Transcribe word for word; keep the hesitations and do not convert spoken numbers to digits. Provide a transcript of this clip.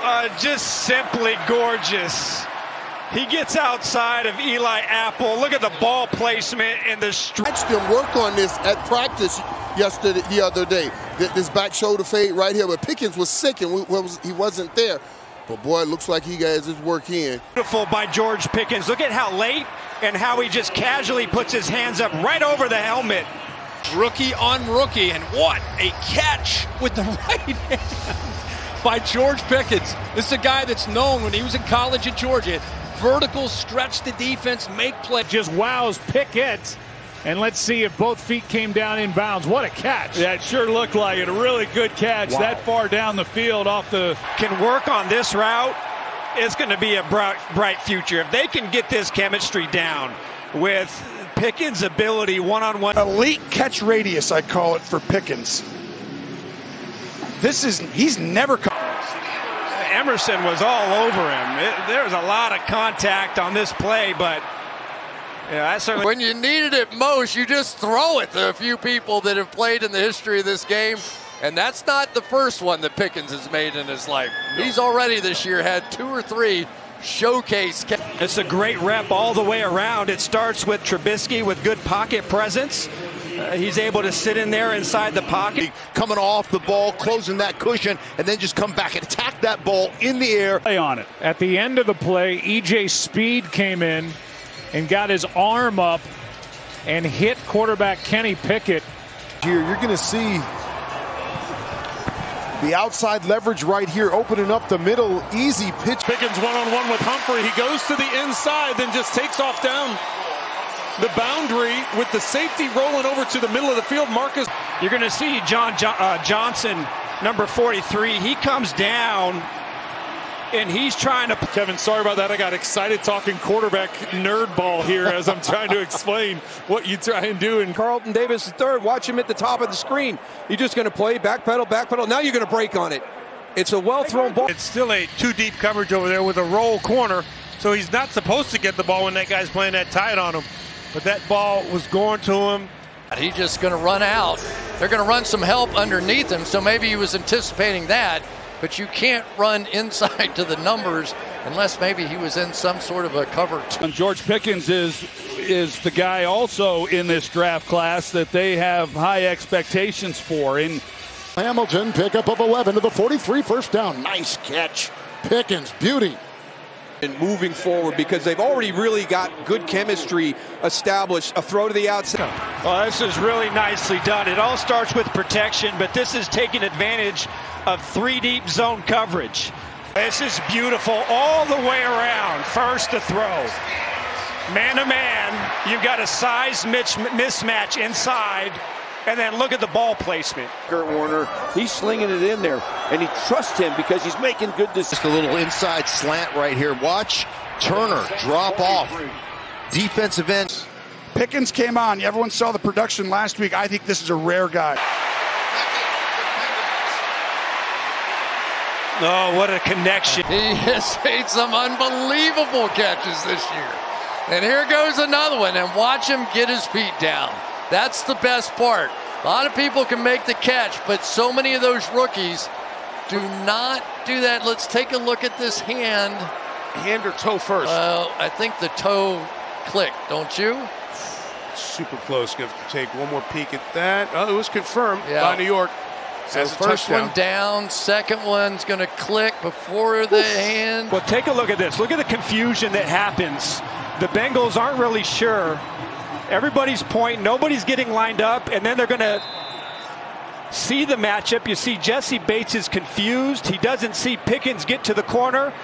Uh, just simply gorgeous. He gets outside of Eli Apple. Look at the ball placement in the stretch. I watched him work on this at practice yesterday, the other day. This back shoulder fade right here, but Pickens was sick and we, was, he wasn't there. But boy, it looks like he has his work in. Beautiful by George Pickens. Look at how late and how he just casually puts his hands up right over the helmet. Rookie on rookie, and what a catch with the right hand by George Pickens. This is a guy that's known when he was in college at Georgia. Vertical stretch the defense, make play. Just wows Pickett. And let's see if both feet came down in bounds. What a catch. Yeah, it sure looked like it. A really good catch. Wow. That far down the field off the... Can work on this route. It's going to be a bright, bright future. If they can get this chemistry down with Pickens' ability one-on-one. Elite catch radius, I call it, for Pickens. This is... He's never... Emerson was all over him. It, there was a lot of contact on this play, but... Yeah, I certainly... When you needed it most, you just throw it. There are a few people that have played in the history of this game, and that's not the first one that Pickens has made in his life. No. He's already this year had two or three showcase. It's a great rep all the way around. It starts with Trubisky with good pocket presence. Uh, he's able to sit in there inside the pocket. Coming off the ball, closing that cushion, and then just come back and attack that ball in the air. Play on it. At the end of the play, E J Speed came in and got his arm up and hit quarterback Kenny Pickett. Here, you're going to see the outside leverage right here, opening up the middle, easy pitch. Pickens one-on-one with Humphrey. He goes to the inside, then just takes off down the boundary with the safety rolling over to the middle of the field. Marcus. You're going to see John uh, Johnson, number forty-three. He comes down. And he's trying to... Kevin, sorry about that. I got excited talking quarterback nerd ball here as I'm trying to explain what you try and do. And Carlton Davis the third, watch him at the top of the screen. You're just going to play, backpedal, backpedal. Now you're going to break on it. It's a well-thrown ball. It's still a two-deep coverage over there with a roll corner, so he's not supposed to get the ball when that guy's playing that tight on him. But that ball was going to him. He's just going to run out. They're going to run some help underneath him, so maybe he was anticipating that. But you can't run inside to the numbers unless maybe he was in some sort of a cover. And George Pickens is is the guy also in this draft class that they have high expectations for. In Hamilton, pickup of eleven to the forty-three, first down. Nice catch. Pickens, beauty. And moving forward because they've already really got good chemistry established. A throw to the outside. Well, this is really nicely done. It all starts with protection, but this is taking advantage of three deep zone coverage. This is beautiful all the way around. First to throw. Man to man, you've got a size mismatch inside. And then look at the ball placement. Kurt Warner, he's slinging it in there, and he trusts him because he's making good decisions. Just a little inside slant right here. Watch Turner drop off. Defensive end. Pickens came on. Everyone saw the production last week. I think this is a rare guy. Oh, what a connection. He has made some unbelievable catches this year. And here goes another one, and watch him get his feet down. That's the best part. A lot of people can make the catch, but so many of those rookies do not do that. Let's take a look at this hand. Hand or toe first? Uh, I think the toe clicked, don't you? Super close. Gonna have to take one more peek at that. Oh, it was confirmed yeah. by New York. So first one down, second one's going to click before the hand. Well, take a look at this. Look at the confusion that happens. The Bengals aren't really sure. Everybody's pointing, nobody's getting lined up, and then they're going to see the matchup. You see Jesse Bates is confused. He doesn't see Pickens get to the corner,